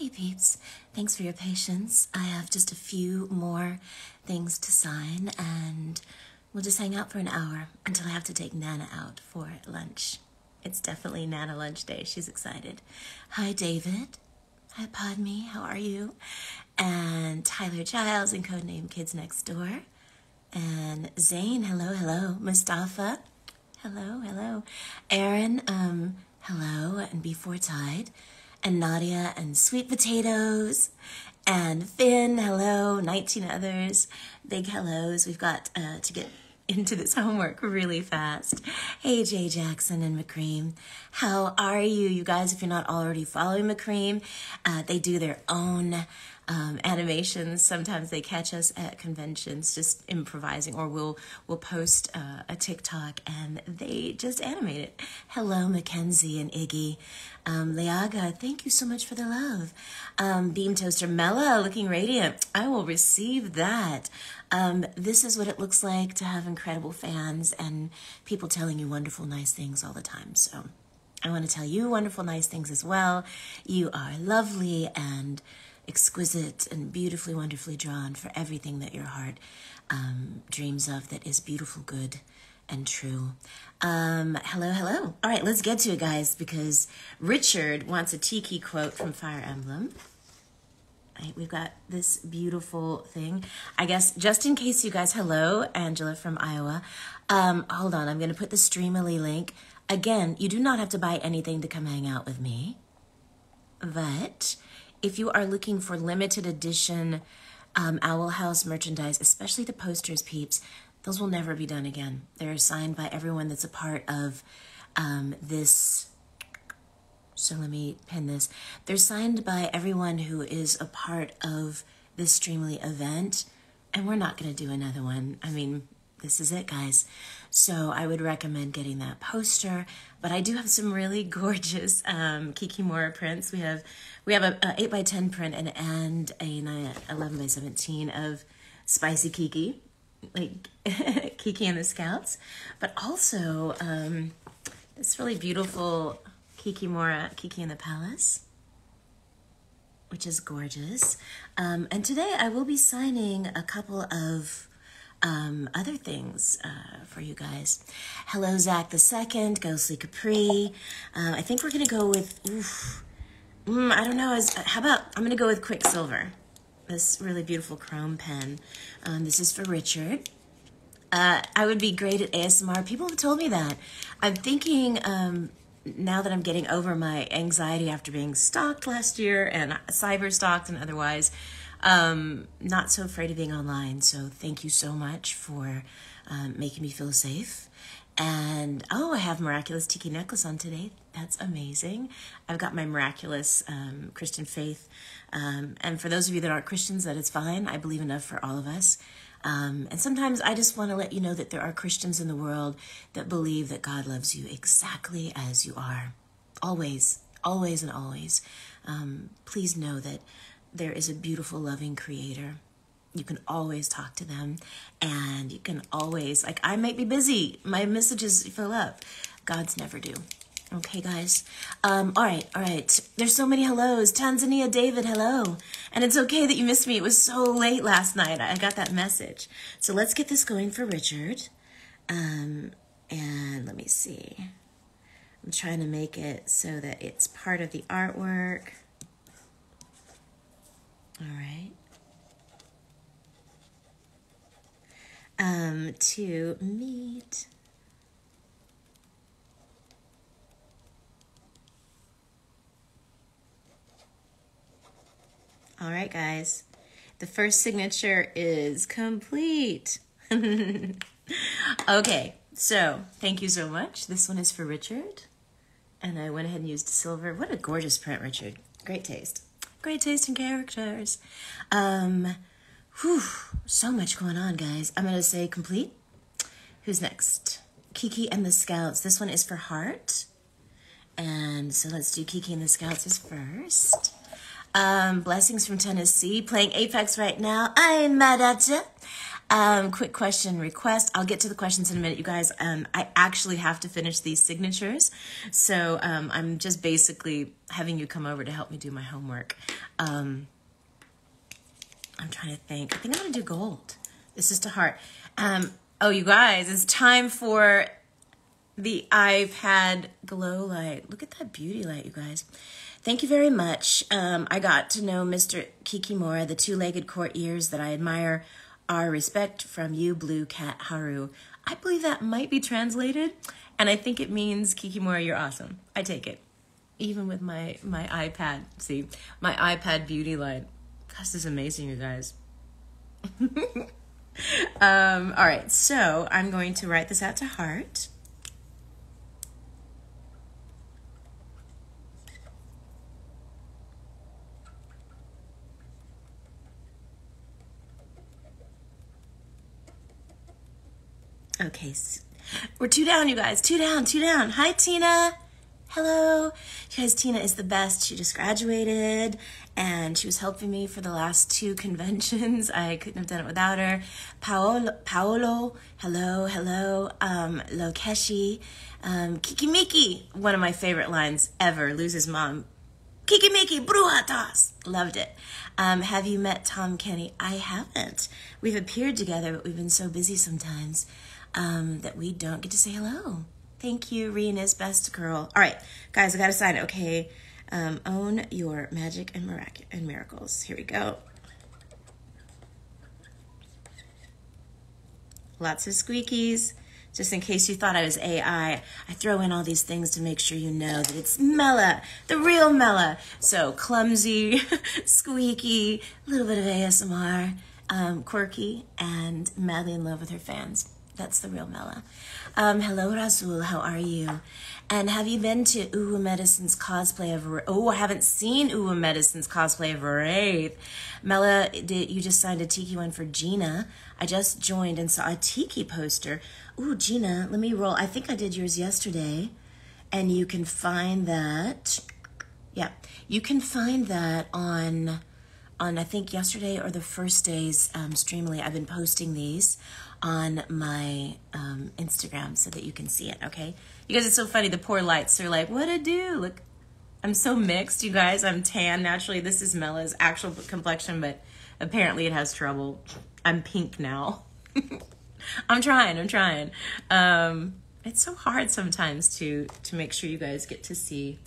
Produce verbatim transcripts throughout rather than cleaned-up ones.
Hey peeps, thanks for your patience. I have just a few more things to sign and we'll just hang out for an hour until I have to take Nana out for lunch. It's definitely Nana lunch day, she's excited. Hi David, hi Podme, how are you? And Tyler Giles and Codename Kids Next Door. And Zane, hello, hello. Mustafa, hello, hello. Aaron, um, hello, and Before Tide. And Nadia and Sweet Potatoes, and Finn, hello, nineteen others, big hellos. We've got uh, to get into this homework really fast. Hey, Jay Jackson and McCream, how are you? You guys, if you're not already following McCream, uh, they do their own um, animations. Sometimes they catch us at conventions just improvising, or we'll, we'll post uh, a TikTok and they just animate it. Hello, Mackenzie and Iggy. Um, Leaga, thank you so much for the love. Um, Beam Toaster Mella, looking radiant. I will receive that. Um, this is what it looks like to have incredible fans and people telling you wonderful, nice things all the time. So I want to tell you wonderful, nice things as well. You are lovely and exquisite and beautifully, wonderfully drawn for everything that your heart um, dreams of that is beautiful, good, and true. Um, hello, hello. All right, let's get to it, guys, because Richard wants a Tiki quote from Fire Emblem. All right, we've got this beautiful thing. I guess just in case you guys, hello, Angela from Iowa. Um, hold on, I'm gonna put the Streamily link. Again, you do not have to buy anything to come hang out with me, but if you are looking for limited edition um, Owl House merchandise, especially the posters, peeps, those will never be done again. They're signed by everyone that's a part of um, this. So let me pin this. They're signed by everyone who is a part of this Streamily event. And we're not going to do another one. I mean, this is it, guys. So I would recommend getting that poster. But I do have some really gorgeous um, Kikimora prints. We have we have a, a eight by ten print and, and a nine, eleven by seventeen of Spicy Kiki. Like Kiki and the Scouts, but also um, this really beautiful Kikimora, Kiki in the Palace, which is gorgeous. Um, and today I will be signing a couple of um, other things uh, for you guys. Hello, Zach the Second, Ghostly Capri. Um, I think we're gonna go with, oof, mm, I don't know, is, how about, I'm gonna go with Quicksilver. This really beautiful chrome pen. Um, this is for Richard. Uh, I would be great at A S M R. People have told me that. I'm thinking um, now that I'm getting over my anxiety after being stalked last year and cyber stalked and otherwise, um, not so afraid of being online. So thank you so much for um, making me feel safe. And oh, I have Miraculous Tiki necklace on today. That's amazing. I've got my Miraculous um, Christian faith. Um, and for those of you that aren't Christians, that is fine. I believe enough for all of us. Um, and sometimes I just want to let you know that there are Christians in the world that believe that God loves you exactly as you are. Always, always and always. Um, please know that there is a beautiful, loving creator. You can always talk to them, and you can always, like, I might be busy. My messages fill up. God's never do. Okay, guys. Um, all right, all right. There's so many hellos. Tanzania, David, hello. And it's okay that you missed me. It was so late last night. I got that message. So let's get this going for Richard. Um, and let me see. I'm trying to make it so that it's part of the artwork. All right. Um, to meet. All right, guys. The first signature is complete. Okay, so thank you so much. This one is for Richard. And I went ahead and used silver. What a gorgeous print, Richard. Great taste. Great taste in characters. Um... Whew, so much going on, guys. I'm going to say complete. Who's next? Kiki and the Scouts. This one is for Heart. And so let's do Kiki and the Scouts is first. Um, blessings from Tennessee. Playing Apex right now. I'm mad at ya. Um, quick question request. I'll get to the questions in a minute, you guys. Um, I actually have to finish these signatures. So um, I'm just basically having you come over to help me do my homework. Um, I'm trying to think. I think I'm going to do gold. This is to Heart. Um, oh, you guys, it's time for the iPad glow light. Look at that beauty light, you guys. Thank you very much. Um, I got to know Mister Kikimora, the two-legged courtiers that I admire. Our respect from you, Blue Cat Haru. I believe that might be translated, and I think it means, Kikimora, you're awesome. I take it. Even with my, my iPad, see, my iPad beauty line. This is amazing, you guys. um, all right, so I'm going to write this out to Heart. Okay, so we're two down, you guys. Two down, two down. Hi, Tina. Hello. You guys, Tina is the best. She just graduated, and she was helping me for the last two conventions. I couldn't have done it without her. Paolo, Paolo. Hello, hello. Um, Lokeshi. Um, Kikimiki, one of my favorite lines ever. Loses mom. Kikimiki, bruhatas. Loved it. Um, have you met Tom Kenny? I haven't. We've appeared together, but we've been so busy sometimes. Um, that we don't get to say hello. Thank you, Rena's best girl. All right, guys, I gotta sign it, okay? Um, own your magic and, mirac and miracles. Here we go. Lots of squeakies. Just in case you thought I was A I, I throw in all these things to make sure you know that it's Mella, the real Mella. So clumsy, squeaky, a little bit of A S M R, um, quirky, and madly in love with her fans. That's the real Mela. Um, hello, Razul. How are you? And have you been to Uwu Medicine's cosplay of Wraith? Oh, I haven't seen Uwu Medicine's cosplay of Wraith. Mela, did, you just signed a Tiki one for Gina. I just joined and saw a Tiki poster. Ooh, Gina, let me roll. I think I did yours yesterday. And you can find that. Yeah, you can find that on, on I think, yesterday or the first day's um, Streamily. I've been posting these on my um, Instagram so that you can see it, okay? You guys, it's so funny, the poor lights are like, what a do? Look, I'm so mixed, you guys. I'm tan, naturally. This is Mella's actual complexion, but apparently it has trouble. I'm pink now. I'm trying, I'm trying. Um, it's so hard sometimes to, to make sure you guys get to see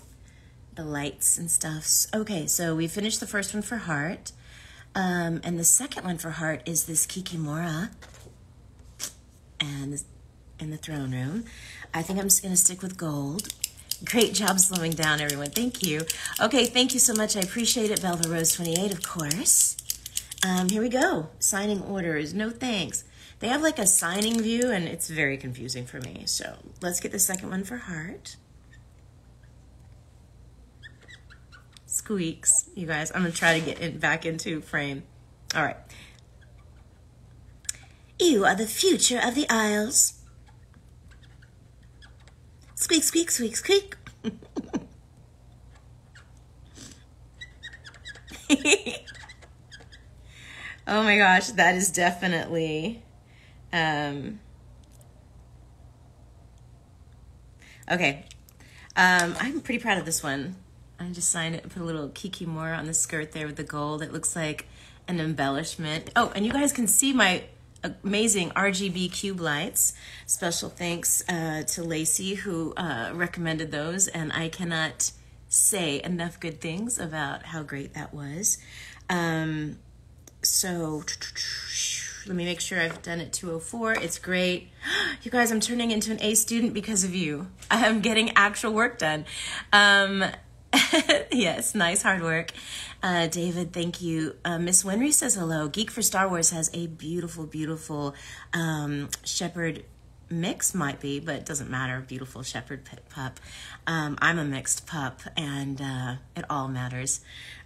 the lights and stuff. Okay, so we finished the first one for Heart. Um, and the second one for Heart is this Kikimora. And in the throne room. I think I'm just gonna stick with gold. Great job slowing down, everyone. Thank you. Okay, thank you so much. I appreciate it. Belva Rose twenty-eight, of course. Um, here we go. Signing orders. No thanks. They have like a signing view, and it's very confusing for me. So let's get the second one for Heart. Squeaks, you guys. I'm gonna try to get it back into frame. All right. You are the future of the Isles. Squeak, squeak, squeak, squeak. Oh my gosh, that is definitely... Um, okay. Um, I'm pretty proud of this one. I just signed it and put a little Kikimora on the skirt there with the gold. It looks like an embellishment. Oh, and you guys can see my... amazing R G B cube lights. Special thanks uh, to Lacey who uh, recommended those, and I cannot say enough good things about how great that was. Um, so let me make sure I've done it two oh four. It's great. You guys, I'm turning into an A student because of you. I am getting actual work done. Um, yes, nice hard work. Uh, David, thank you. Uh, Miss Winry says hello. Geek for Star Wars has a beautiful, beautiful um, shepherd mix, might be, but it doesn't matter. Beautiful shepherd pup. Um, I'm a mixed pup, and uh, it all matters.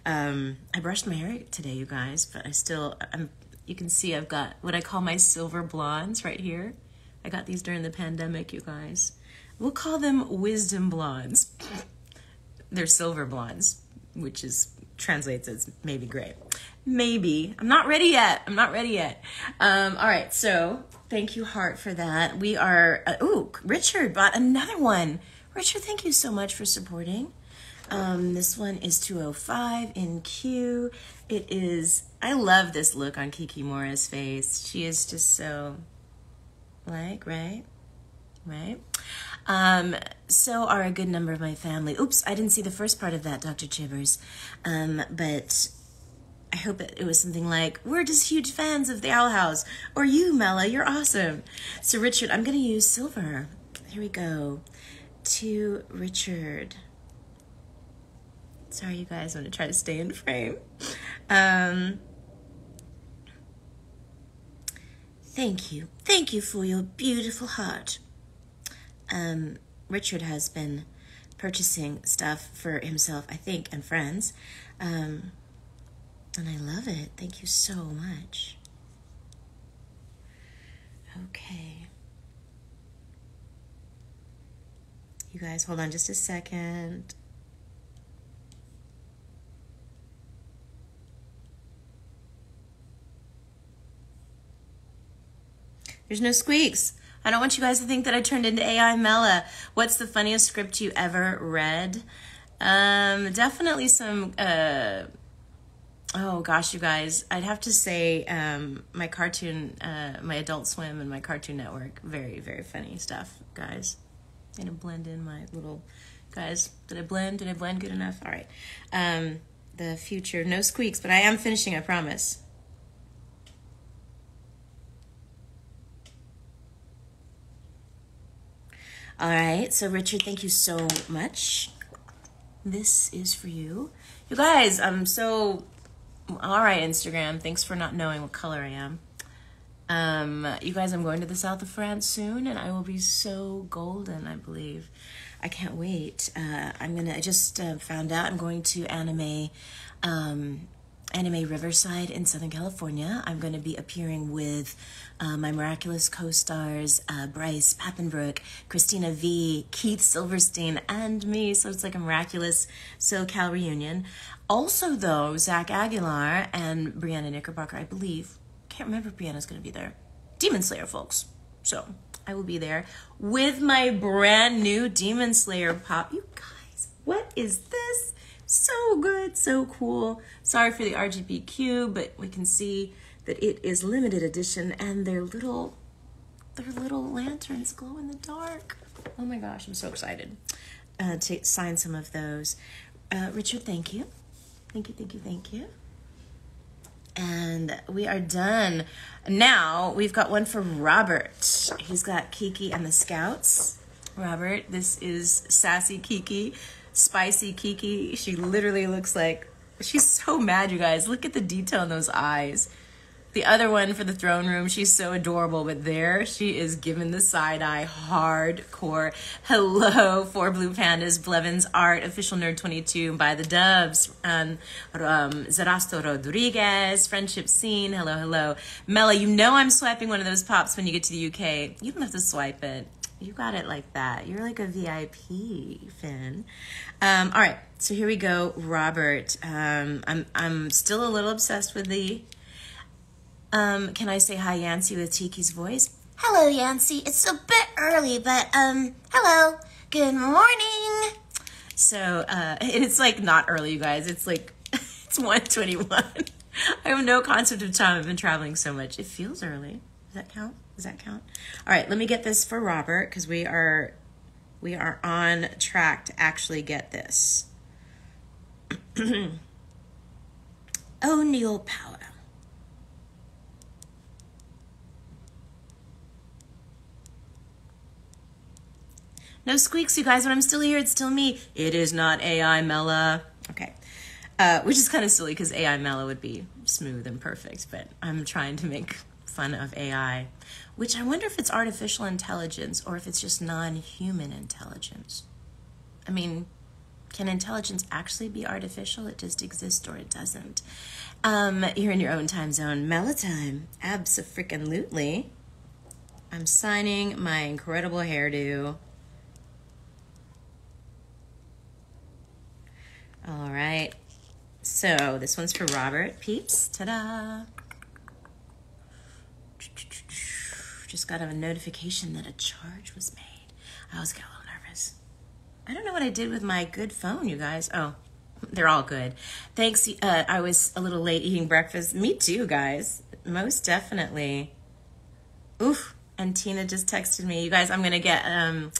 Um, I brushed my hair today, you guys, but I still, I'm, you can see I've got what I call my silver blondes right here. I got these during the pandemic, you guys. We'll call them wisdom blondes. They're silver blondes, which is translates as maybe great. Maybe. I'm not ready yet. I'm not ready yet. Um, all right. So thank you, Heart, for that. We are, uh, ooh, Richard bought another one. Richard, thank you so much for supporting. Um, this one is two oh five in Q. It is, I love this look on Kikimora's face. She is just so, like, right? Right? Um, so are a good number of my family. Oops, I didn't see the first part of that, Doctor Chivers. Um, but I hope it, it was something like, we're just huge fans of the Owl House. Or you, Mella, you're awesome. So Richard, I'm going to use silver. Here we go. To Richard. Sorry, you guys, I'm going to try to stay in frame. Um, thank you. Thank you for your beautiful heart. Um, Richard has been purchasing stuff for himself, I think, and friends. Um, and I love it. Thank you so much. Okay. You guys, hold on just a second. There's no squeaks. I don't want you guys to think that I turned into A I Mella. What's the funniest script you ever read? Um, definitely some, uh, oh gosh, you guys. I'd have to say um, my cartoon, uh, my Adult Swim and my Cartoon Network. Very, very funny stuff, guys. I'm gonna blend in my little, guys, did I blend? Did I blend good enough? All right. Um, the future, no squeaks, but I am finishing, I promise. All right, so Richard, thank you so much. This is for you. You guys, I'm so, all right, Instagram, thanks for not knowing what color I am. Um, you guys, I'm going to the south of France soon, and I will be so golden, I believe. I can't wait. Uh, I'm gonna, I just uh, found out I'm going to anime, um, Anime Riverside in Southern California. I'm going to be appearing with uh, my miraculous co-stars, uh, Bryce Pappenbrook, Christina V, Keith Silverstein, and me. So it's like a miraculous SoCal reunion. Also, though, Zach Aguilar and Brianna Knickerbocker, I believe. Can't remember if Brianna's going to be there. Demon Slayer, folks. So I will be there with my brand new Demon Slayer pop. You guys, what is this? So good, so cool. Sorry for the R G B Q, but we can see that it is limited edition and their little, their little lanterns glow in the dark. Oh my gosh, I'm so excited uh, to sign some of those. Uh, Richard, thank you. Thank you, thank you, thank you. And we are done. Now we've got one for Robert. He's got Kiki and the Scouts. Robert, this is Sassy Kiki. Spicy Kiki. She literally looks like she's so mad, you guys. Look at the detail in those eyes. The other one for the throne room, she's so adorable, but there she is given the side eye hardcore. Hello, Four Blue Pandas, Blevins Art, Official Nerd twenty-two, by the Doves, um, um, Zarasto Rodriguez, Friendship Scene. Hello, hello. Mella, you know I'm swiping one of those pops when you get to the U K. You don't have to swipe it. You got it like that. You're like a V I P, Finn. Um, all right, so here we go, Robert. Um, I'm I'm still a little obsessed with the. Um, can I say hi, Yancy, with Tiki's voice? Hello, Yancy. It's a bit early, but um, hello. Good morning. So uh, it's like not early, you guys. It's like it's one twenty-one. I have no concept of time. I've been traveling so much. It feels early. Does that count? Does that count? All right, let me get this for Robert because we are we are on track to actually get this. O'Neill Power. No squeaks, you guys. When I'm still here, it's still me. It is not A I Mella. Okay. Uh, which is kind of silly because A I Mella would be smooth and perfect, but I'm trying to make fun of A I, which I wonder if it's artificial intelligence or if it's just non-human intelligence. I mean, can intelligence actually be artificial? It just exists or it doesn't. Um, you're in your own time zone. Mella time. Abso-freaking-lutely. I'm signing my incredible hairdo. All right. So this one's for Robert, peeps. Ta-da! Just got a notification that a charge was made. I always get a little nervous. I don't know what I did with my good phone, you guys. Oh, they're all good. Thanks. Uh, I was a little late eating breakfast. Me too, guys. Most definitely. Oof. And Tina just texted me. You guys, I'm going to get... Um,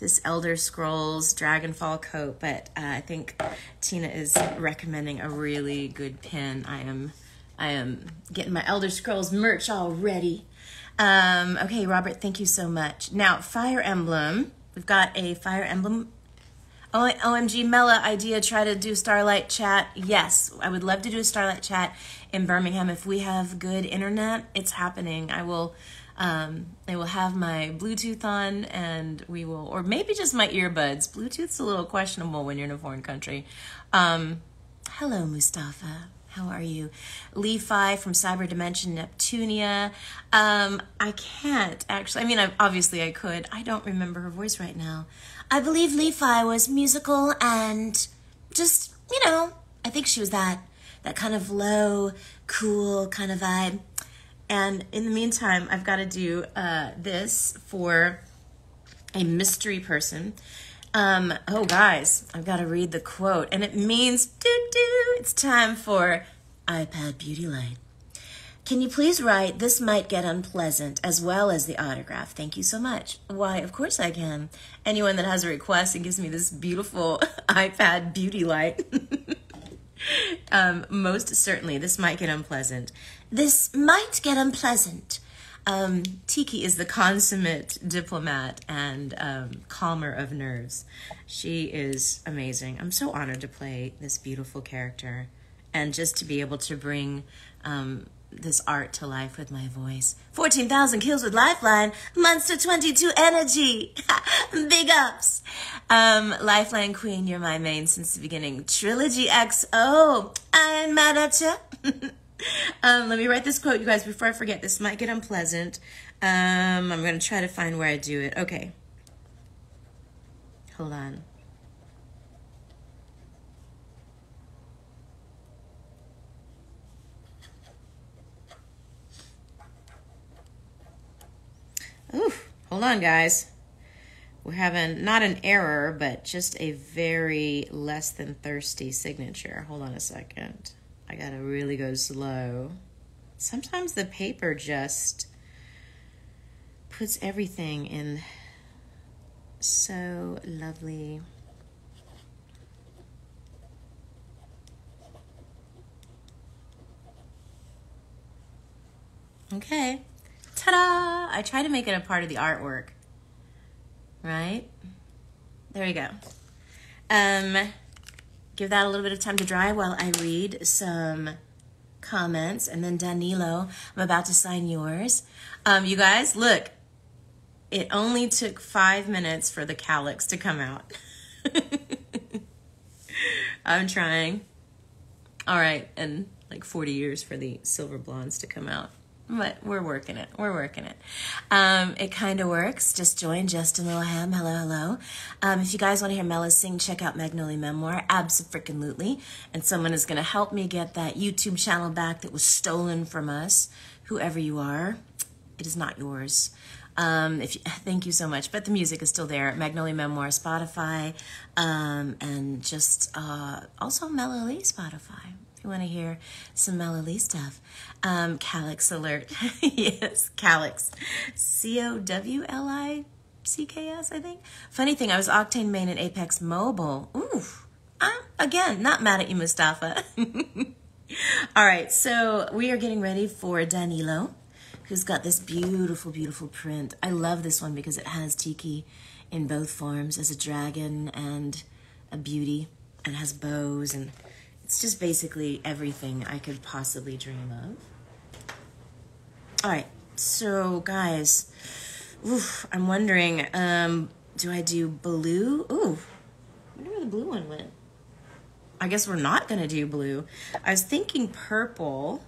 this Elder Scrolls Dragonfall coat, but uh, I think Tina is recommending a really good pin. I am, I am getting my Elder Scrolls merch all ready. Um, okay, Robert, thank you so much. Now, Fire Emblem. We've got a Fire Emblem. O OMG, Mela, idea, try to do Starlight Chat. Yes, I would love to do a Starlight Chat in Birmingham. If we have good internet, it's happening. I will... Um, I will have my Bluetooth on and we will, or maybe just my earbuds. Bluetooth's a little questionable when you're in a foreign country. Um, hello, Mustafa. How are you? Levi from Cyber Dimension Neptunia. Um, I can't actually, I mean, I, obviously I could. I don't remember her voice right now. I believe Levi was musical and just, you know, I think she was that, that kind of low, cool kind of vibe. And in the meantime, I've got to do uh, this for a mystery person. Um, oh, guys, I've got to read the quote. And it means, doo-doo, it's time for iPad Beauty Line. Can you please write, this might get unpleasant, as well as the autograph? Thank you so much. Why, of course I can. Anyone that has a request and gives me this beautiful iPad Beauty Light. um, most certainly, this might get unpleasant. This might get unpleasant. Um, Tiki is the consummate diplomat and um, calmer of nerves. She is amazing. I'm so honored to play this beautiful character and just to be able to bring um, this art to life with my voice. fourteen thousand kills with Lifeline. Monster twenty-two energy. Big ups. Um, Lifeline Queen, you're my main since the beginning. Trilogy X O. I ain't mad at ya. Um, let me write this quote, you guys, before I forget. This might get unpleasant. Um, I'm going to try to find where I do it. Okay. Hold on. Oof. Hold on, guys. We're having not an error, but just a very less than thirsty signature. Hold on a second. I gotta really go slow. Sometimes the paper just puts everything in so lovely. Okay, ta-da! I try to make it a part of the artwork, right? There you go. Um, Give that a little bit of time to dry while I read some comments. And then Danilo, I'm about to sign yours. Um, you guys, look, it only took five minutes for the Calyx to come out. I'm trying. All right, and like forty years for the Silver Blondes to come out. But we're working it. We're working it. Um, it kind of works. Just join Justin Wilhelm. Hello, hello. Um, if you guys want to hear Mela sing, check out Magnolia Memoir. Abso-freaking-lutely. And someone is going to help me get that YouTube channel back that was stolen from us. Whoever you are, it is not yours. Um, if you, thank you so much. But the music is still there. Magnolia Memoir, Spotify, um, and just uh, also Mela Lee Spotify. If you want to hear some Mela Lee stuff. Um, Calyx alert. Yes, Calyx. C O W L I C K S, I think. Funny thing, I was Octane main in Apex Mobile. Ooh. I'm, again, not mad at you, Mustafa. All right, so we are getting ready for Danilo, who's got this beautiful, beautiful print. I love this one because it has Tiki in both forms as a dragon and a beauty and has bows and... It's just basically everything I could possibly dream of. All right, so guys, oof, I'm wondering, um, do I do blue? Ooh, I wonder where the blue one went. I guess we're not gonna do blue. I was thinking purple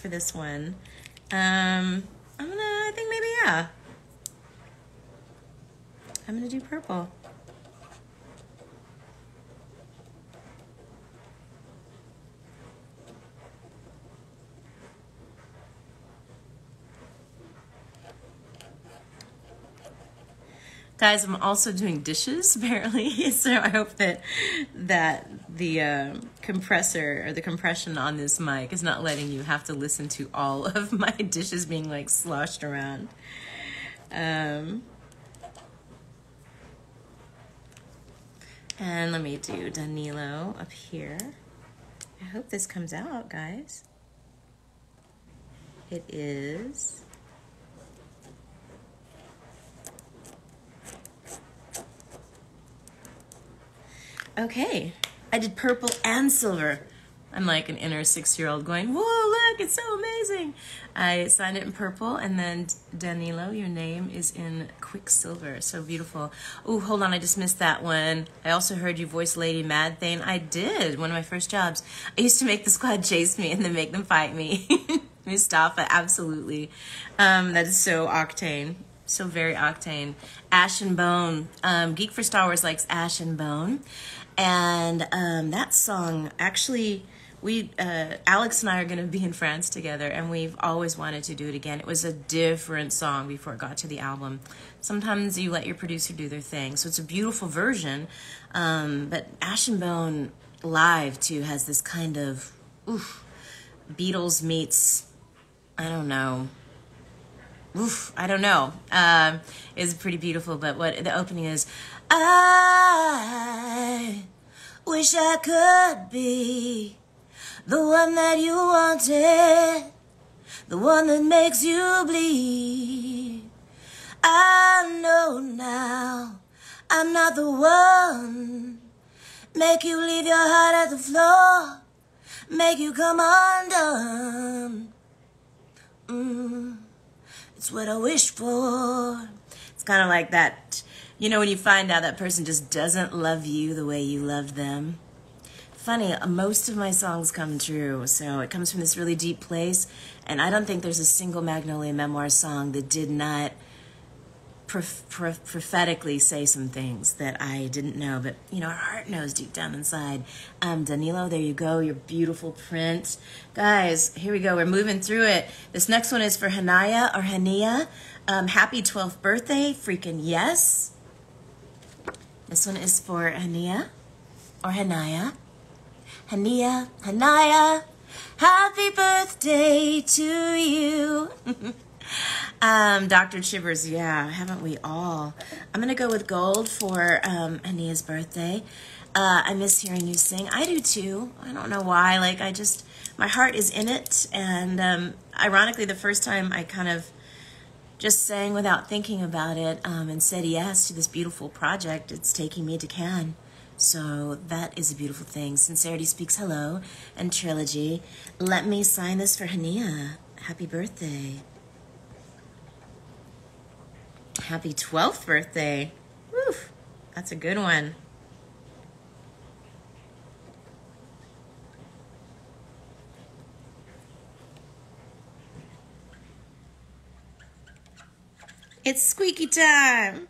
for this one. Um, I'm gonna, I think maybe, yeah. I'm gonna do purple. Guys, I'm also doing dishes apparently, so I hope that that the uh, compressor or the compression on this mic is not letting you have to listen to all of my dishes being like sloshed around. Um, and let me do Danilo up here. I hope this comes out, guys. It is... okay, I did purple and silver. I'm like an inner six-year-old going, whoa, look, it's so amazing. I signed it in purple, and then Danilo, your name is in quicksilver. So beautiful. Oh, hold on, I just missed that one. I also heard you voice Lady Mad Thane. I did, one of my first jobs. I used to make the squad chase me and then make them fight me. Mustafa, absolutely. Um, that is so Octane. So very Octane. Ash and Bone. Um, Geek for Star Wars likes Ash and Bone. And um, that song, actually, we uh, Alex and I are going to be in France together, and we've always wanted to do it again. It was a different song before it got to the album. Sometimes you let your producer do their thing, so it's a beautiful version. Um, but Ash and Bone live, too, has this kind of, oof, Beatles meets, I don't know, oof, I don't know. Uh, it's pretty beautiful, but what the opening is, I wish I could be the one that you wanted, the one that makes you bleed. I know now I'm not the one, make you leave your heart at the floor, make you come undone. Mm. It's what I wish for. It's kind of like that, you know, when you find out that person just doesn't love you the way you loved them. Funny, most of my songs come true, so it comes from this really deep place, and I don't think there's a single Magnolia Memoir song that did not prof prof prophetically say some things that I didn't know, but, you know, our heart knows deep down inside. Um, Danilo, there you go, your beautiful print. Guys, here we go, we're moving through it. This next one is for Hania or Hania. Um, happy twelfth birthday, freaking yes. This one is for Hania, or Hania. Hania, Hania, happy birthday to you. um, Doctor Chivers, yeah, haven't we all? I'm going to go with gold for um, Hania's birthday. Uh, I miss hearing you sing. I do too. I don't know why. Like, I just, my heart is in it. And um, ironically, the first time I kind of just sang without thinking about it um, and said yes to this beautiful project. It's taking me to Cannes. So that is a beautiful thing. Sincerity Speaks Hello and Trilogy. Let me sign this for Hania. Happy birthday. Happy twelfth birthday. Woo, that's a good one. It's squeaky time.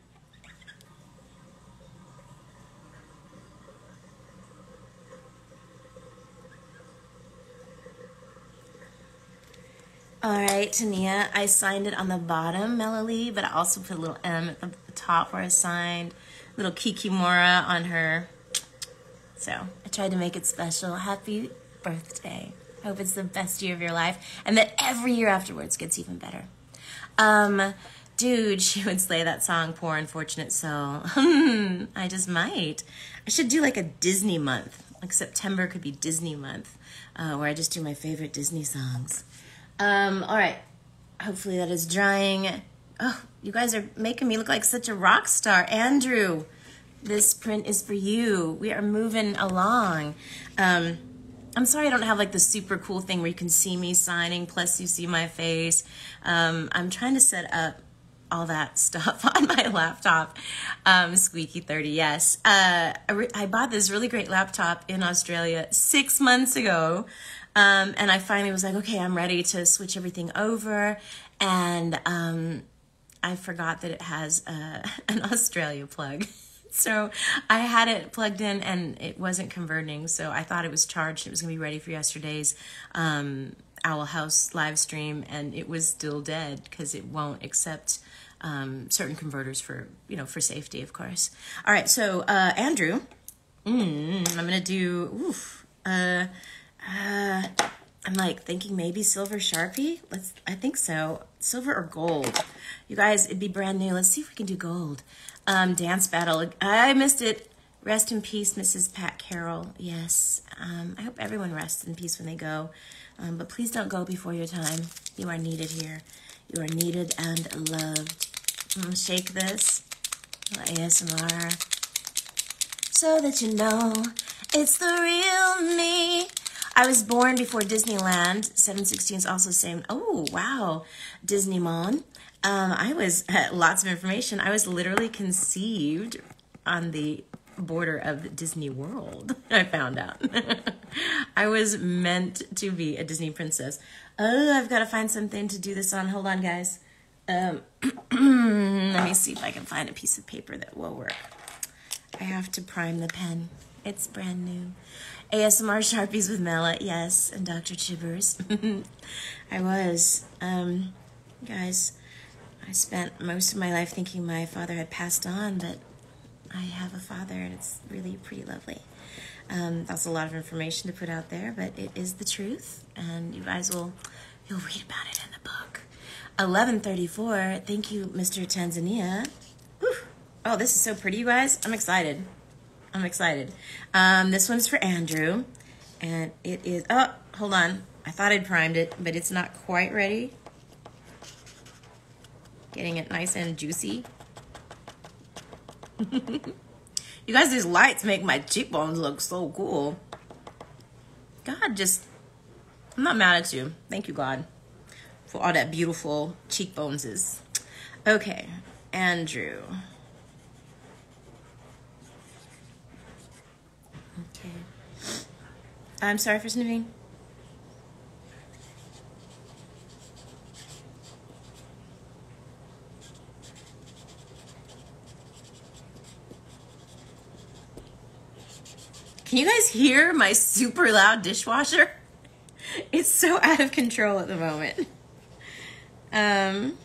All right, Tania, I signed it on the bottom, Melody, but I also put a little M at the top where I signed, little Kikimora on her. So I tried to make it special. Happy birthday. I hope it's the best year of your life and that every year afterwards gets even better. Um... Dude, she would slay that song, Poor Unfortunate Soul. I just might. I should do like a Disney month. Like September could be Disney month, uh, where I just do my favorite Disney songs. Um, all right. Hopefully that is drying. Oh, you guys are making me look like such a rock star. Andrew, this print is for you. We are moving along. Um, I'm sorry I don't have like the super cool thing where you can see me signing, plus you see my face. Um, I'm trying to set up all that stuff on my laptop. Um, squeaky thirty, yes. Uh, I, I bought this really great laptop in Australia six months ago. Um, and I finally was like, okay, I'm ready to switch everything over. And um, I forgot that it has uh, an Australia plug. So I had it plugged in and it wasn't converting. So I thought it was charged. It was gonna be ready for yesterday's um, Owl House live stream, and it was still dead because it won't accept um, certain converters for, you know, for safety, of course. All right, so uh, Andrew, mm, I'm gonna do, oof, uh, uh, I'm like thinking maybe silver Sharpie. Let's, I think so, silver or gold. You guys, it'd be brand new. Let's see if we can do gold. Um, dance battle, I missed it. Rest in peace, Missus Pat Carroll. Yes, um, I hope everyone rests in peace when they go. Um, but please don't go before your time. You are needed here. You are needed and loved. Mm, shake this, A S M R, so that you know it's the real me. I was born before Disneyland. seven sixteen is also saying, oh, wow, Disneymon. Um, I was, lots of information. I was literally conceived on the border of Disney World, I found out. I was meant to be a Disney princess. Oh, I've got to find something to do this on. Hold on, guys. Um, let me see if I can find a piece of paper that will work. I have to prime the pen. It's brand new. A S M R Sharpies with Mela, yes, and Doctor Chivers. I was. Um, guys, I spent most of my life thinking my father had passed on, but I have a father, and it's really pretty lovely. Um, that's a lot of information to put out there, but it is the truth, and you guys will, you'll read about it in the book. eleven thirty-four, thank you, Mister Tanzania. Whew. Oh, this is so pretty, you guys. I'm excited. I'm excited. Um, this one's for Andrew, and it is, oh, hold on. I thought I'd primed it, but it's not quite ready. Getting it nice and juicy. You guys, these lights make my cheekbones look so cool. God, just, I'm not mad at you. Thank you, God, for all that beautiful cheekbones. Okay, Andrew. Okay. I'm sorry for sniffing. Can you guys hear my super loud dishwasher? It's so out of control at the moment. Um,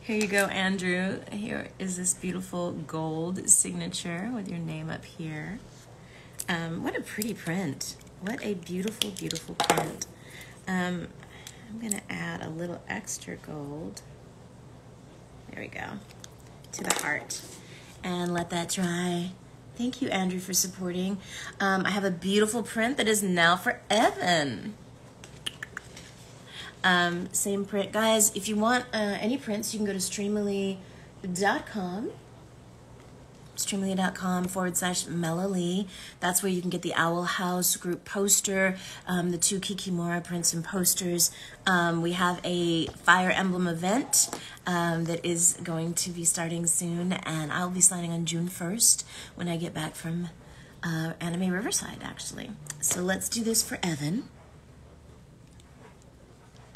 here you go, Andrew. Here is this beautiful gold signature with your name up here. Um, what a pretty print. What a beautiful, beautiful print. Um, I'm gonna add a little extra gold. There we go, to the heart. And let that dry. Thank you, Andrew, for supporting. Um, I have a beautiful print that is now for Evan. Um, same print. Guys, if you want uh, any prints, you can go to Streamily dot com. Streamily dot com forward slash Melody. That's where you can get the Owl House group poster, um, the two Kikimora prints and posters. Um, we have a Fire Emblem event um, that is going to be starting soon, and I'll be signing on June first when I get back from uh, Anime Riverside, actually. So let's do this for Evan.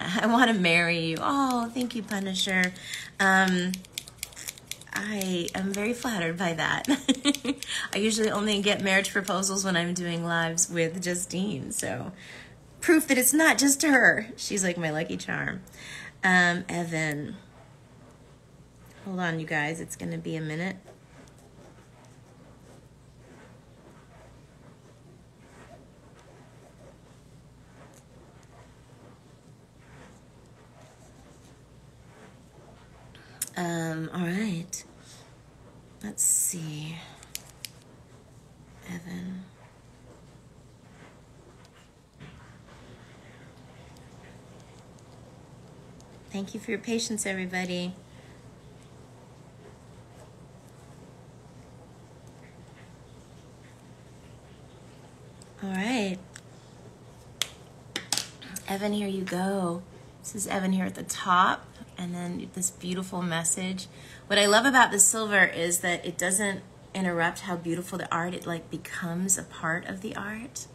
I want to marry you. Oh, thank you, Punisher. Um... I am very flattered by that. I usually only get marriage proposals when I'm doing lives with Justine, so proof that it's not just her. She's like my lucky charm. Um, Evan. Hold on, you guys. It's going to be a minute. Um, all right, let's see, Evan. Thank you for your patience, everybody. All right, Evan, here you go. This is Evan here at the top. And then this beautiful message. What I love about the silver is that it doesn't interrupt how beautiful the art, it like becomes a part of the art.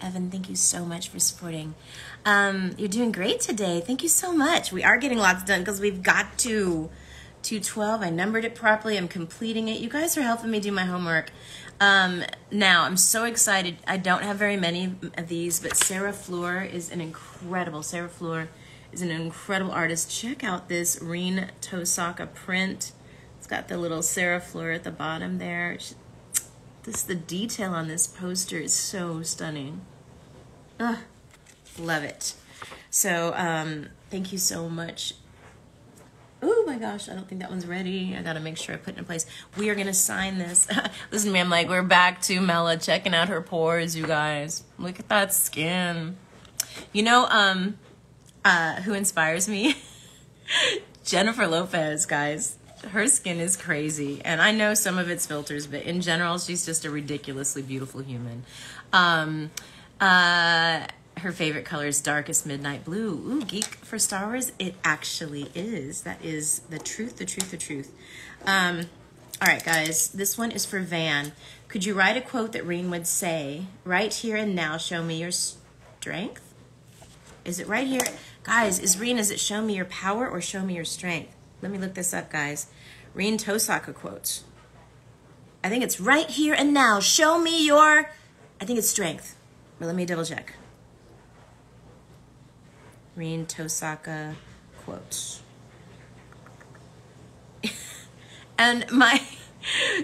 Evan, thank you so much for supporting. Um, you're doing great today. Thank you so much. We are getting lots done because we've got to. two twelve, I numbered it properly. I'm completing it. You guys are helping me do my homework. Um, now, I'm so excited. I don't have very many of these, but Sarah Fleur is an incredible, Sarah Fleur is an incredible artist. Check out this Rin Tohsaka print. It's got the little Sarah Fleur at the bottom there. This, the detail on this poster is so stunning. Ugh, love it. So um, thank you so much. Oh my gosh, I don't think that one's ready. I gotta make sure I put it in place. We are gonna sign this. Listen, man, like we're back to Mela checking out her pores, you guys. Look at that skin. You know um, uh, who inspires me? Jennifer Lopez, guys. Her skin is crazy, and I know some of it's filters, but in general, she's just a ridiculously beautiful human. Um, uh, her favorite color is darkest midnight blue. Ooh, Geek for Star Wars, it actually is. That is the truth, the truth, the truth. Um, all right, guys, this one is for Van. Could you write a quote that Rin would say, right here and now, show me your strength? Is it right here? Guys, is Rin, is it show me your power or show me your strength? Let me look this up, guys. Rin Tohsaka quotes. I think it's right here and now. Show me your, I think it's strength. But let me double check. Rin Tohsaka quotes. And my,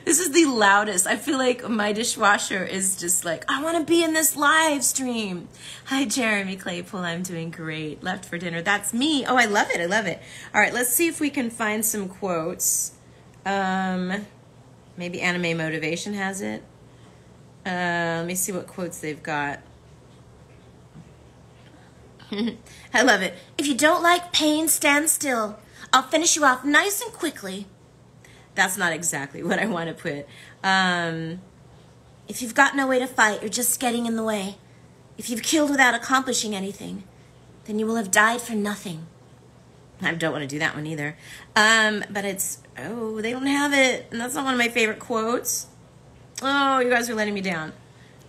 this is the loudest. I feel like my dishwasher is just like, I want to be in this live stream. Hi, Jeremy Claypool. I'm doing great. Left for dinner. That's me. Oh, I love it. I love it. All right, let's see if we can find some quotes. Um, maybe Anime Motivation has it. Uh, let me see what quotes they've got. I love it. If you don't like pain, stand still. I'll finish you off nice and quickly. That's not exactly what I want to put. Um, if you've got no way to fight, you're just getting in the way. If you've killed without accomplishing anything, then you will have died for nothing. I don't want to do that one either. Um, but it's, oh, they don't have it. And that's not one of my favorite quotes. Oh, you guys are letting me down.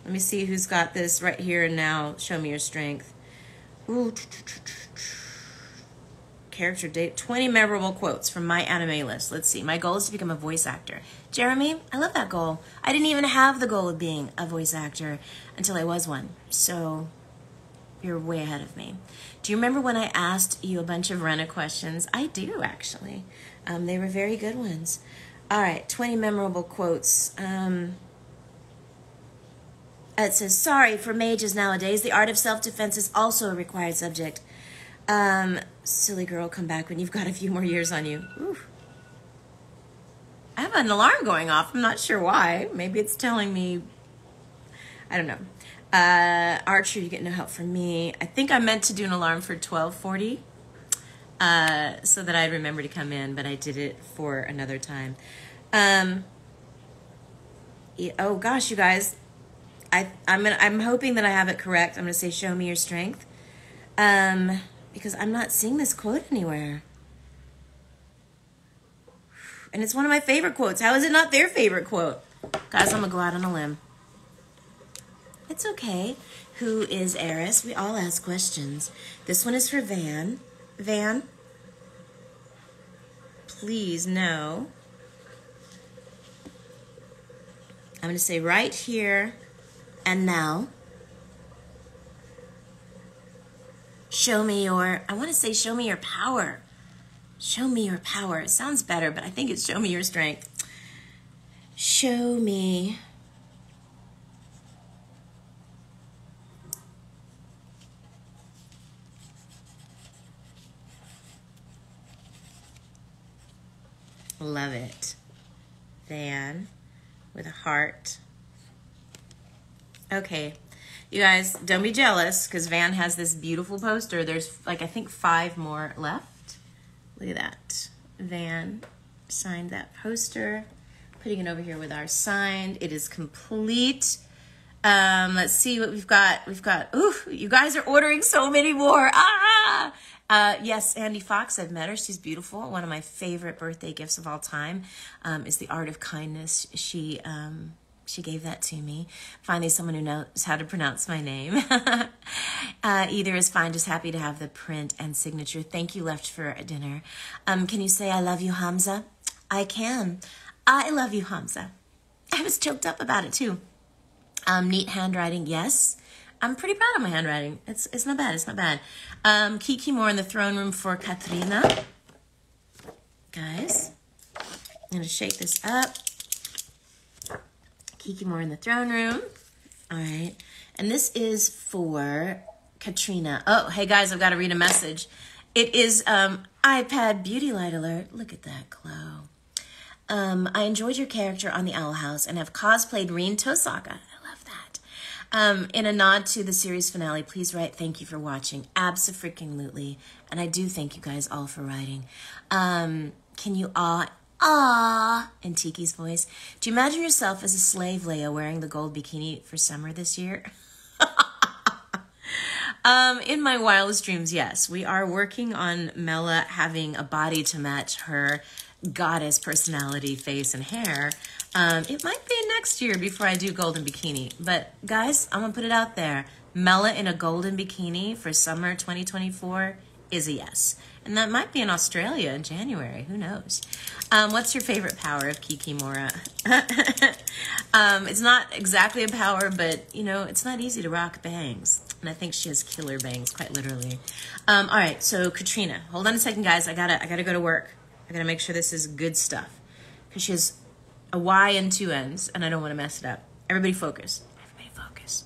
Let me see who's got this right here and now. Show me your strength. Ooh. Character date, twenty memorable quotes from my anime list. Let's see. My goal is to become a voice actor. Jeremy, I love that goal. I didn't even have the goal of being a voice actor until I was one. So you're way ahead of me. Do you remember when I asked you a bunch of Rena questions? I do, actually. Um, they were very good ones. All right, twenty memorable quotes. Um, it says, sorry for mages nowadays. The art of self-defense is also a required subject. Um, silly girl, come back when you've got a few more years on you. Ooh. I have an alarm going off. I'm not sure why. Maybe it's telling me, I don't know. Uh, Archer, you get no help from me. I think I meant to do an alarm for twelve forty, uh, so that I'd remember to come in, but I did it for another time. Um, yeah, oh gosh, you guys, I, I'm gonna, I'm hoping that I have it correct. I'm gonna say, show me your strength. Um, because I'm not seeing this quote anywhere. And it's one of my favorite quotes. How is it not their favorite quote? Guys, I'm gonna go out on a limb. It's okay. Who is Eris? We all ask questions. This one is for Van. Van, please no. I'm gonna say right here and now. Show me your, I want to say show me your power. Show me your power. It sounds better, but I think it's show me your strength. Show me. Love it. Van with a heart. Okay. You guys, don't be jealous, because Van has this beautiful poster. There's, like, I think five more left. Look at that. Van signed that poster. Putting it over here with our signed. It is complete. Um, let's see what we've got. We've got, ooh, you guys are ordering so many more. Ah! Uh, yes, Andy Fox, I've met her. She's beautiful. One of my favorite birthday gifts of all time um, is The Art of Kindness. She... Um, She gave that to me. Finally, someone who knows how to pronounce my name. uh, either is fine. Just happy to have the print and signature. Thank you, Left for Dinner. Um, can you say I love you, Hamza? I can. I love you, Hamza. I was choked up about it, too. Um, neat handwriting, yes. I'm pretty proud of my handwriting. It's it's not bad. It's not bad. Um, Kikimora in the throne room for Katrina. Guys, I'm going to shake this up. Kikimora in the throne room. All right. And this is for Katrina. Oh, hey, guys, I've got to read a message. It is um, iPad Beauty Light Alert. Look at that glow. Um, I enjoyed your character on the Owl House and have cosplayed Rin Tohsaka. I love that. Um, in a nod to the series finale, please write thank you for watching. Abso-freaking-lutely. And I do thank you guys all for writing. Um, can you aw, aw, in Tiki's voice. Do you imagine yourself as a slave Leia wearing the gold bikini for summer this year? Um, in my wildest dreams, yes. We are working on Mela having a body to match her goddess personality, face, and hair. Um, it might be next year before I do golden bikini. But, guys, I'm going to put it out there. Mela in a golden bikini for summer twenty twenty-four is a yes. And that might be in Australia in January. Who knows? Um, what's your favorite power of Kikimora? um, it's not exactly a power, but, you know, it's not easy to rock bangs. And I think she has killer bangs, quite literally. Um, all right, so Katrina. Hold on a second, guys. I gotta, I gotta go to work. I gotta make sure this is good stuff. Because she has a Y and two N's, and I don't want to mess it up. Everybody focus. Everybody focus.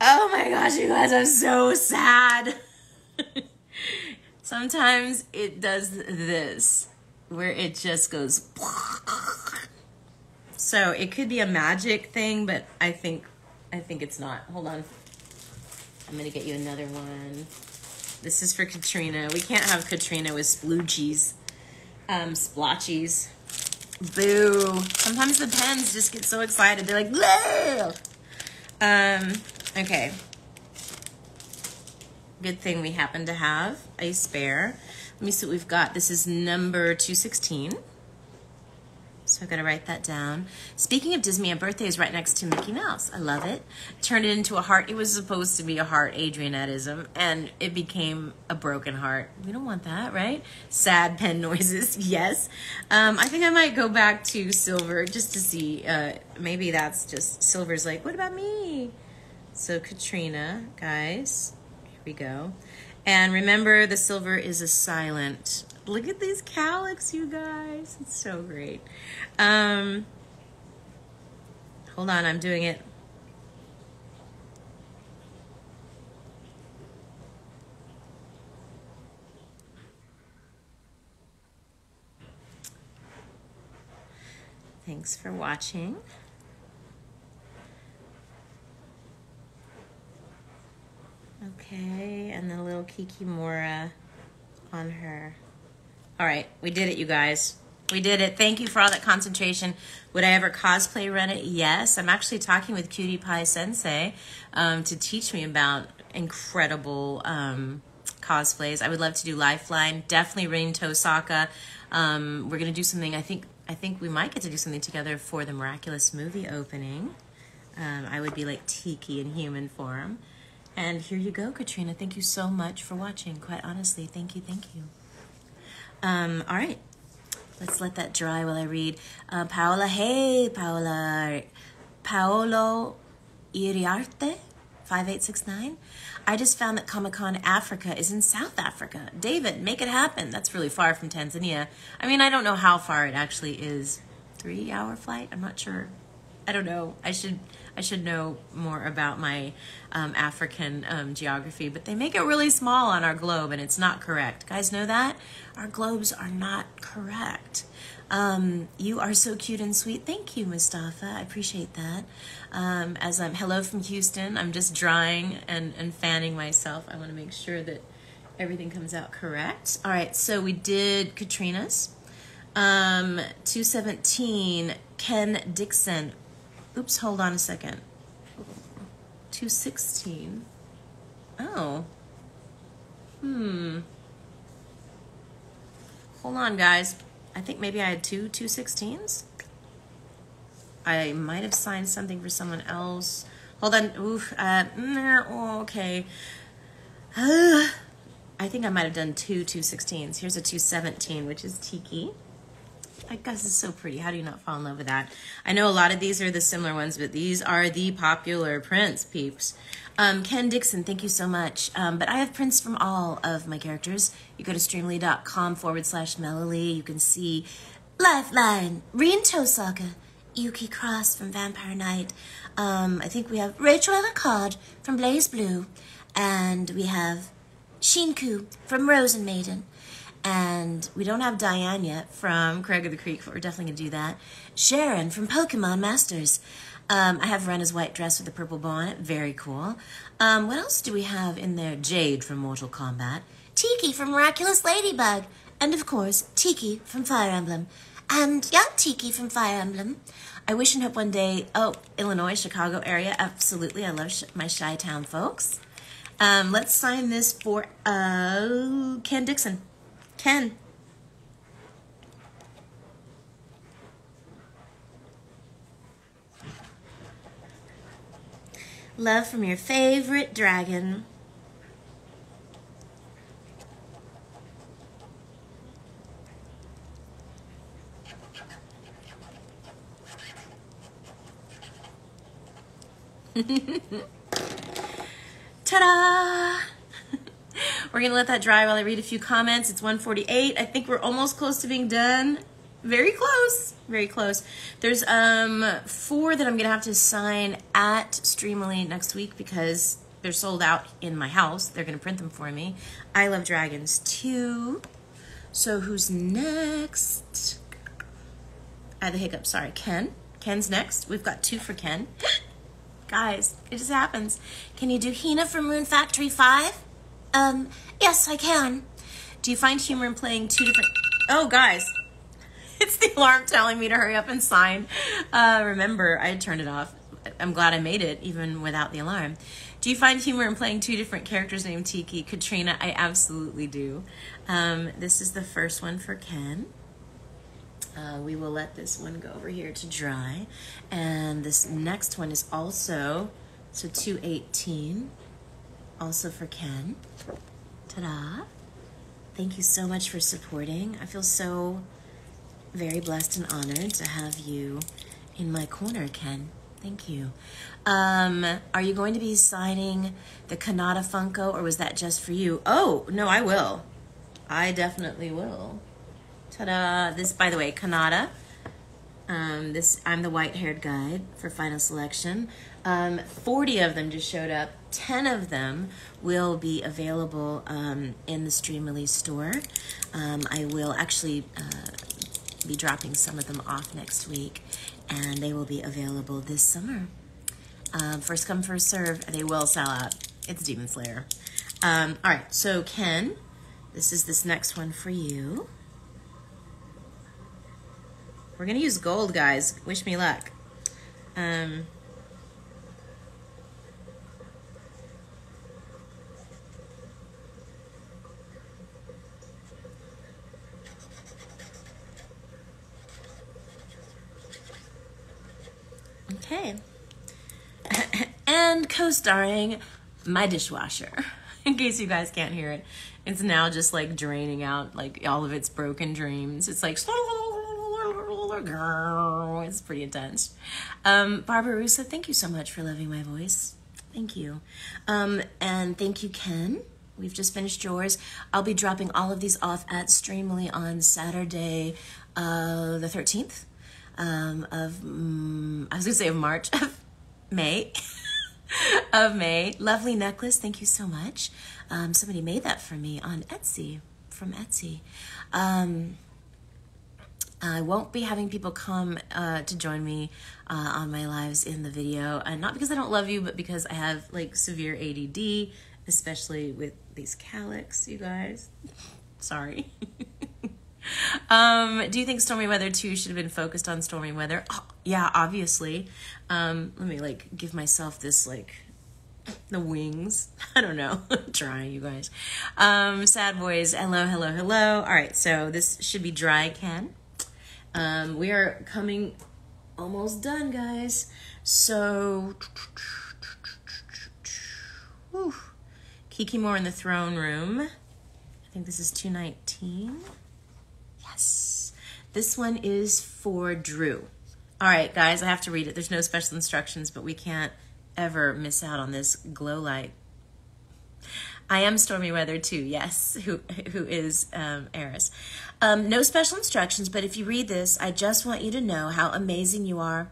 Oh my gosh, you guys, I'm so sad. Sometimes it does this, where it just goes. So it could be a magic thing, but I think, I think it's not. Hold on. I'm going to get you another one. This is for Katrina. We can't have Katrina with sploogies, um, splotchies. Boo. Sometimes the pens just get so excited. They're like, bleh! Um, okay. Good thing we happen to have a spare. Let me see what we've got. This is number two sixteen. So I've got to write that down. Speaking of Disney, a birthday is right next to Mickey Mouse. I love it. Turned it into a heart. It was supposed to be a heart, Adrianetism, and it became a broken heart. We don't want that, right? Sad pen noises, yes. Um, I think I might go back to Silver just to see. Uh, maybe that's just Silver's like, what about me? So Katrina, guys, here we go. And remember, the silver is a silent. Look at these Calyx, you guys. It's so great. Um, hold on, I'm doing it. Thanks for watching. Okay, and the little Kikimora on her. All right, we did it, you guys. We did it. Thank you for all that concentration. Would I ever cosplay run it? Yes. I'm actually talking with Cutie Pie Sensei um, to teach me about incredible um, cosplays. I would love to do Lifeline. Definitely Rin Tohsaka. Um, we're going to do something. I think I think we might get to do something together for the Miraculous movie opening. Um, I would be like Tiki in human form. And here you go, Katrina. Thank you so much for watching. Quite honestly, thank you, thank you. Um, all right, let's let that dry while I read. Uh, Paola, hey, Paola. Paolo Iriarte, five eight six nine. I just found that Comic-Con Africa is in South Africa. David, make it happen. That's really far from Tanzania. I mean, I don't know how far it actually is. Three-hour flight? I'm not sure. I don't know. I should... I should know more about my um, African um, geography, but they make it really small on our globe, and it's not correct. Guys, know that? Our globes are not correct. Um, you are so cute and sweet. Thank you, Mustafa. I appreciate that. Um, as I'm, hello from Houston. I'm just drying and, and fanning myself. I want to make sure that everything comes out correct. All right, so we did Katrina's. Um, two seventeen, Ken Dixon. Oops, hold on a second. two sixteen. Oh. Hmm. Hold on, guys. I think maybe I had two two sixteens. I might have signed something for someone else. Hold on. Oof. Uh, okay. Uh, I I think I might have done two two sixteens. Here's a two seventeen, which is Tiki. That gauze is so pretty. How do you not fall in love with that? I know a lot of these are the similar ones, but these are the popular prints, peeps. Um, Ken Dixon, thank you so much. Um, but I have prints from all of my characters. You go to streamly.com forward slash Melody. You can see Lifeline, Rin Tohsaka, Yuki Cross from Vampire Knight. Um, I think we have Rachel Ellen Codd from Blaze Blue. And we have Shinku from Rosen Maiden. And we don't have Diane yet from Craig of the Creek, but we're definitely going to do that. Sharon from Pokemon Masters. Um, I have Rena's white dress with a purple bow on it. Very cool. Um, what else do we have in there? Jade from Mortal Kombat. Tiki from Miraculous Ladybug. And, of course, Tiki from Fire Emblem. And young Tiki from Fire Emblem. I wish and hope one day... Oh, Illinois, Chicago area. Absolutely. I love sh my Chi-Town folks. Um, let's sign this for uh, Ken Dixon. Ken. Love from your favorite dragon. Ta-da! We're going to let that dry while I read a few comments. It's one forty-eight. I think we're almost close to being done. Very close. Very close. There's um four that I'm going to have to sign at Streamily next week because they're sold out in my house. They're going to print them for me. I Love Dragons too. So who's next? I had the hiccup. Sorry. Ken. Ken's next. We've got two for Ken. Guys, it just happens. Can you do Hina from Rune Factory five? Um, yes, I can. Do you find humor in playing two different... Oh, guys. It's the alarm telling me to hurry up and sign. Uh, remember, I had turned it off. I'm glad I made it, even without the alarm. Do you find humor in playing two different characters named Tiki? Katrina, I absolutely do. Um, this is the first one for Ken. Uh, we will let this one go over here to dry. And this next one is also... So two eighteen... Also for Ken. Ta-da. Thank you so much for supporting. I feel so very blessed and honored to have you in my corner, Ken. Thank you. Um, are you going to be signing the Kanata Funko, or was that just for you? Oh, no, I will. I definitely will. Ta-da. This, by the way, Kanata. Um, this, I'm the white-haired guide for final selection. Um, forty of them just showed up. ten of them will be available um, in the Streamily store. Um, I will actually uh, be dropping some of them off next week, and they will be available this summer. Um, first come, first serve. They will sell out. It's Demon Slayer. Um, all right, so Ken, this is this next one for you. We're going to use gold, guys. Wish me luck. Um... Okay. And co-starring my dishwasher. In case you guys can't hear it. It's now just like draining out like all of its broken dreams. It's like... It's pretty intense. Um, Barbarossa, thank you so much for loving my voice. Thank you. Um, and thank you, Ken. We've just finished yours. I'll be dropping all of these off at Streamily on Saturday uh, the thirteenth. Um, of, um, I was going to say of March, of May, of May. Lovely necklace. Thank you so much. Um, somebody made that for me on Etsy, from Etsy. Um, I won't be having people come uh, to join me uh, on my lives in the video. And not because I don't love you, but because I have like severe A D D, especially with these Calyx, you guys. Sorry. Um, do you think Stormy Weather two should have been focused on Stormy Weather? Oh, yeah, obviously. Um, let me like give myself this like the wings. I don't know. I'm trying, you guys. Um, sad boys. Hello, hello, hello. All right, so this should be dry, Ken. Um, we are coming almost done, guys. So, Kikimora in the throne room. think this is two nineteen. Yes. This one is for Drew. All right, guys, I have to read it. There's no special instructions, but we can't ever miss out on this glow light. I am Stormy Weather too, yes, who who is um, Eris. Um, no special instructions, but if you read this, I just want you to know how amazing you are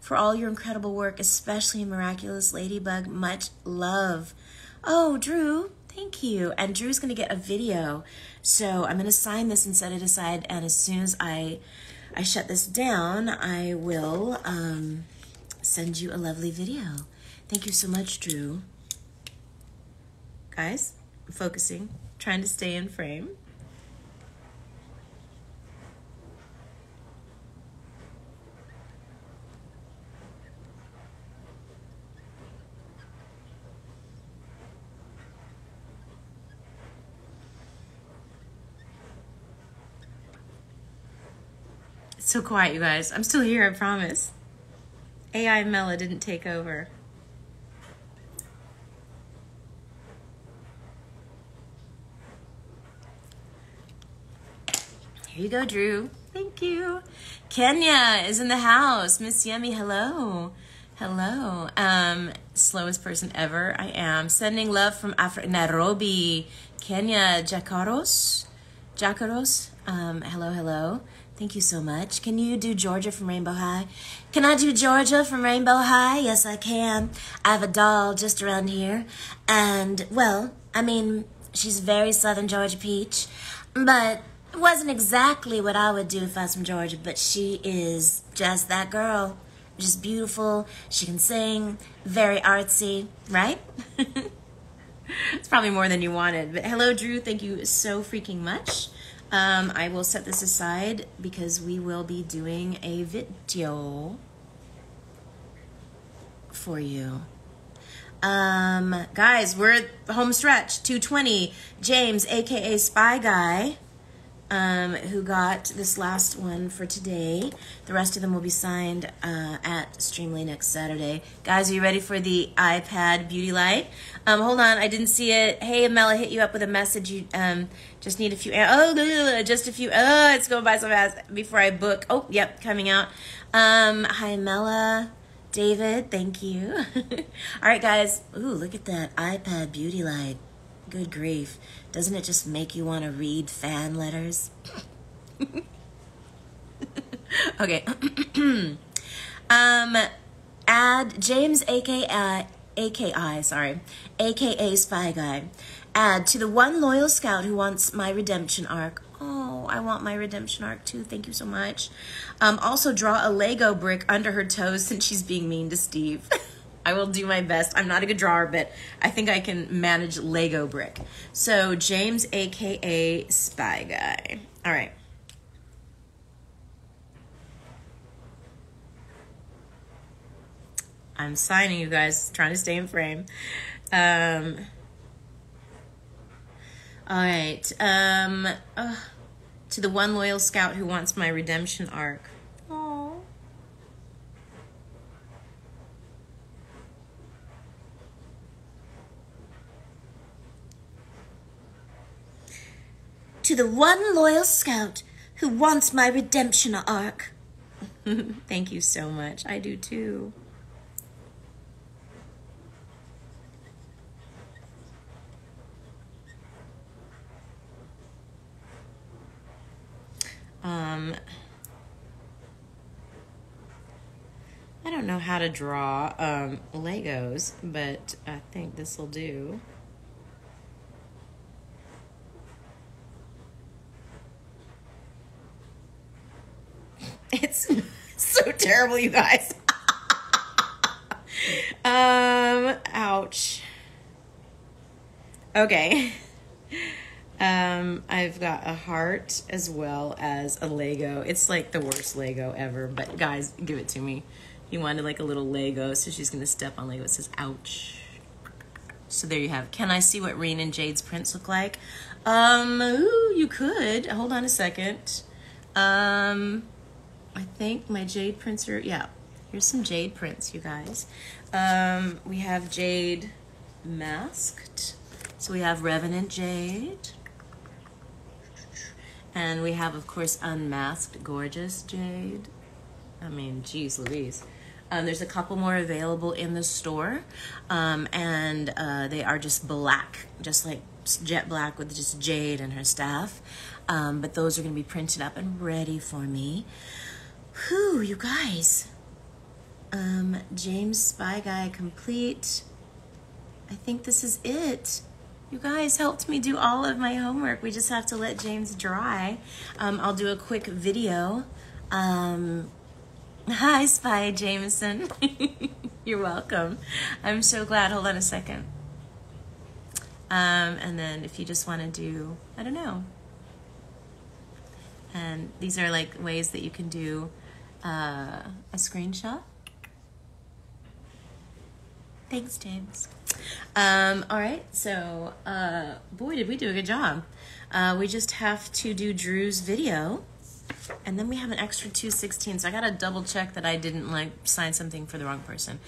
for all your incredible work, especially Miraculous Ladybug. Much love. Oh, Drew, thank you. And Drew's going to get a video, so I'm going to sign this and set it aside, and as soon as I, I shut this down, I will um, send you a lovely video. Thank you so much, Drew. Guys, I'm focusing, trying to stay in frame. It's so quiet, you guys. I'm still here, I promise. A I Mela didn't take over. Here you go, Drew. Thank you. Kenya is in the house. Miss Yemi, hello. Hello. Um, slowest person ever. I am. Sending love from Afri Nairobi. Kenya Jakaros. Jakaros. Um, hello, hello. Thank you so much. Can you do Georgia from Rainbow High? Can I do Georgia from Rainbow High? Yes, I can. I have a doll just around here. And, well, I mean, she's very Southern Georgia Peach. But it wasn't exactly what I would do if I was from Georgia, but she is just that girl. Just beautiful. She can sing. Very artsy, right? It's probably more than you wanted. But hello, Drew. Thank you so freaking much. Um, I will set this aside because we will be doing a video for you. Um, guys, we're at the home stretch. two twenty. James, a k a. Spy Guy. Um, who got this last one for today. The rest of them will be signed uh, at Streamily next Saturday. Guys, are you ready for the iPad beauty light? Um, hold on, I didn't see it. Hey, Amela, hit you up with a message. You um, just need a few, oh, just a few, oh, it's going by so fast before I book. Oh, yep, coming out. Um, hi, Amela, David, thank you. All right, guys, ooh, look at that iPad beauty light. Good grief. Doesn't it just make you want to read fan letters? Okay. um, add James, a k a. A K I, sorry, a k a. Spy Guy. Add to the one loyal scout who wants my redemption arc. Oh, I want my redemption arc too. Thank you so much. Um, also draw a Lego brick under her toes since she's being mean to Steve. I will do my best. I'm not a good drawer, but I think I can manage Lego brick. So James, a k a. Spy Guy. All right. I'm signing, you guys. Trying to stay in frame. Um, all right. Um, uh, to the one loyal scout who wants my redemption arc. To the one loyal scout who wants my redemption arc. Thank you so much. I do too. Um, I don't know how to draw um, Legos, but I think this will do. It's so terrible, you guys. um, ouch. Okay. Um, I've got a heart as well as a Lego. It's like the worst Lego ever, but guys, give it to me. He wanted like a little Lego, so she's going to step on Lego. It says, ouch. So there you have. Can I see what Rin and Jade's prints look like? Um, ooh, you could. Hold on a second. Um... I think my jade prints are, yeah, here's some jade prints, you guys. Um, we have jade masked. So we have revenant jade. And we have, of course, Unmasked Gorgeous Jade. I mean, geez Louise. Um, there's a couple more available in the store, um, and uh, they are just black, just like jet black with just Jade and her staff. Um, but those are going to be printed up and ready for me. Whew, you guys. Um, James Spy Guy complete. I think this is it. You guys helped me do all of my homework. We just have to let James dry. Um, I'll do a quick video. Um, hi, Spy Jameson. You're welcome. I'm so glad. Hold on a second. Um, and then if you just want to do, I don't know. And these are like ways that you can do uh, a screenshot. Thanks, James. Um, all right, so uh, boy, did we do a good job. Uh, we just have to do Drew's video, and then we have an extra two sixteen. So I gotta double check that I didn't like sign something for the wrong person.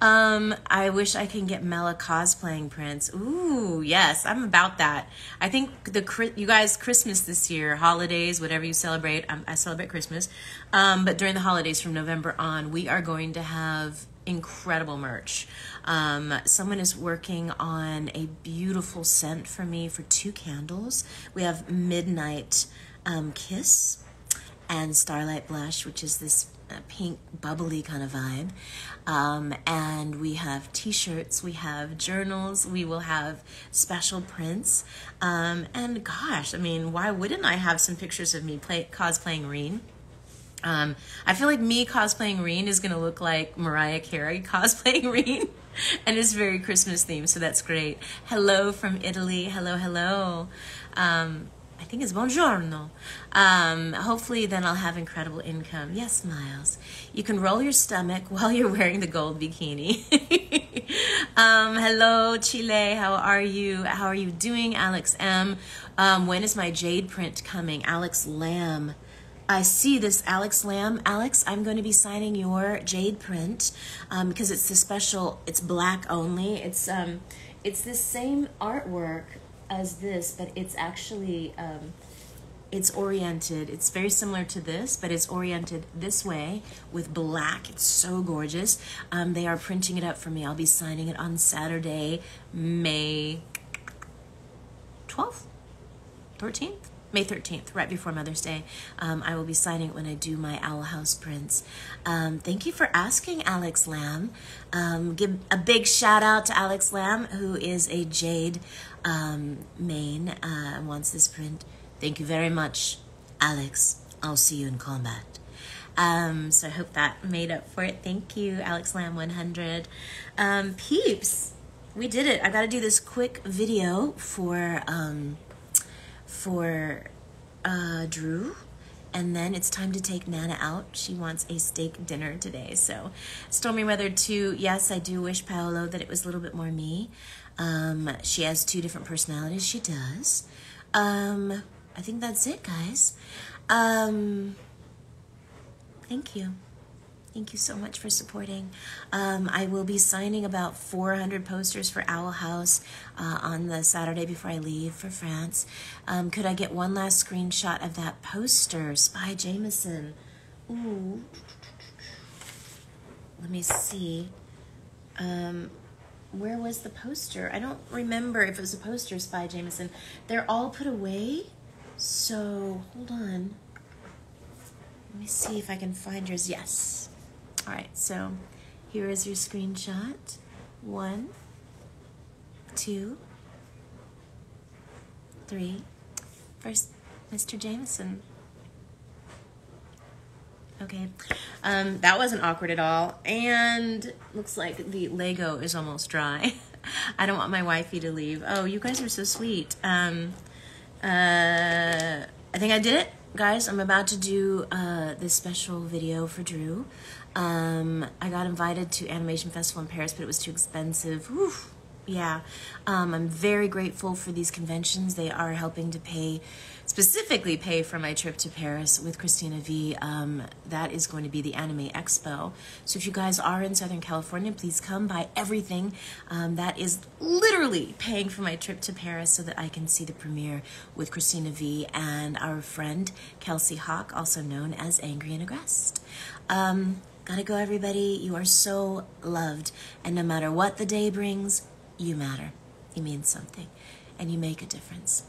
Um, I wish I can get Mela cosplaying prints. Ooh, yes, I'm about that. I think the you guys Christmas this year, holidays, whatever you celebrate. I'm, I celebrate Christmas, um, but during the holidays from November on, we are going to have incredible merch. Um, someone is working on a beautiful scent for me for two candles. We have Midnight um, Kiss and Starlight Blush, which is this uh, pink bubbly kind of vibe. Um, and we have t-shirts, we have journals, we will have special prints. Um, and gosh, I mean, why wouldn't I have some pictures of me play, cosplaying Rin? Um, I feel like me cosplaying Rin is going to look like Mariah Carey cosplaying Rin, and it's very Christmas themed, so that's great. Hello from Italy. Hello, hello. Um, I think it's buongiorno. Um, hopefully then I'll have incredible income. Yes, Miles. You can roll your stomach while you're wearing the gold bikini. um, hello, Chile. How are you? How are you doing, Alex M? Um, when is my Jade print coming? Alex Lamb. I see this, Alex Lamb. Alex, I'm going to be signing your Jade print um, because it's the special, it's black only. It's um, it's the same artwork as this, but it's actually, um, it's oriented. It's very similar to this, but it's oriented this way with black. It's so gorgeous. Um, they are printing it up for me. I'll be signing it on Saturday, May twelfth, thirteenth? May thirteenth, right before Mother's Day. Um, I will be signing it when I do my Owl House prints. Um, thank you for asking, Alex Lamb. Um, give a big shout out to Alex Lamb, who is a Jade um, main uh, and wants this print. Thank you very much, Alex. I'll see you in combat. Um, so I hope that made up for it. Thank you, Alex Lamb one hundred. Um, peeps, we did it. I've got to do this quick video for... Um, for uh, Drew, and then it's time to take Nana out. She wants a steak dinner today. So Stormy Weather two, yes, I do wish, Paolo, that it was a little bit more me. Um, she has two different personalities. She does. Um, I think that's it, guys. Um, thank you. Thank you so much for supporting. Um, I will be signing about four hundred posters for Owl House uh, on the Saturday before I leave for France. Um, could I get one last screenshot of that poster, Spy Jameson? Ooh. Let me see. Um, where was the poster? I don't remember if it was a poster, Spy Jameson. They're all put away, so hold on. Let me see if I can find yours. Yes. All right, so here is your screenshot. One, two, three. First, Mister Jameson. Okay, um, that wasn't awkward at all. And looks like the Lego is almost dry. I don't want my wifey to leave. Oh, you guys are so sweet. Um, uh, I think I did it. Guys, I'm about to do uh, this special video for Drew. Um, I got invited to Animation Festival in Paris, but it was too expensive. Whew. Yeah, um, I'm very grateful for these conventions. They are helping to pay, specifically pay for my trip to Paris with Christina V. Um, that is going to be the Anime Expo. So if you guys are in Southern California, please come buy everything. Um, that is literally paying for my trip to Paris so that I can see the premiere with Christina V and our friend Kelsey Hawk, also known as Angry and Aggressed. Um, gotta go, everybody. You are so loved. And no matter what the day brings, you matter. You mean something. And you make a difference.